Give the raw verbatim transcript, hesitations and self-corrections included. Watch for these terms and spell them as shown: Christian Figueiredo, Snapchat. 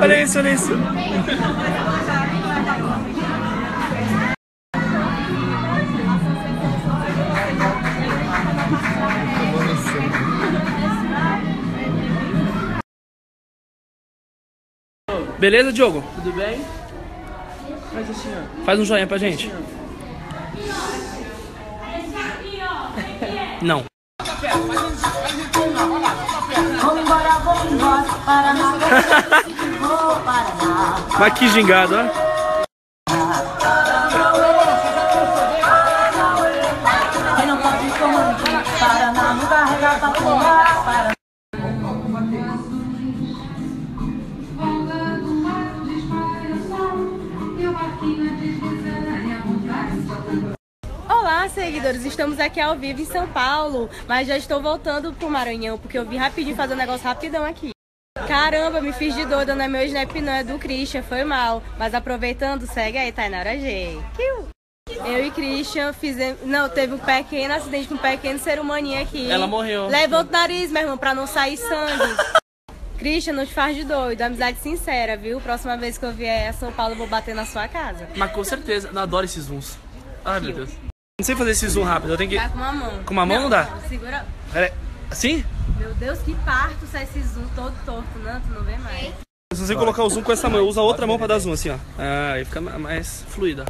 Olha isso, olha isso. Beleza, Diogo? Tudo bem? Faz assim, ó. Faz um joinha pra gente. Não. Mas que gingado, ó. Olá, seguidores, estamos aqui ao vivo em São Paulo, mas já estou voltando pro Maranhão, porque eu vim rapidinho fazer um negócio rapidão aqui. Caramba, me fiz de doida, não é meu snap não, é do Christian, foi mal. Mas aproveitando, segue aí, Tainara G. Eu e Christian fizemos... Não, teve um pequeno acidente com um pequeno ser humaninho aqui. Ela morreu. Levanta o nariz, meu irmão, pra não sair sangue. Christian, não te faz de doido, amizade sincera, viu? Próxima vez que eu vier a São Paulo, eu vou bater na sua casa. Mas com certeza, eu adoro esses zooms. Ai, meu Deus. Não sei fazer esse zoom rápido, eu tenho que... Dá com uma mão. Com uma mão não, não dá? Não, segura... Pera... Assim? Meu Deus, que parto sai esse zoom todo torto, não, tu não vê mais. Se você colocar o zoom com essa mão, usa outra mão pra dar zoom, assim, ó. Ah, aí fica mais fluida.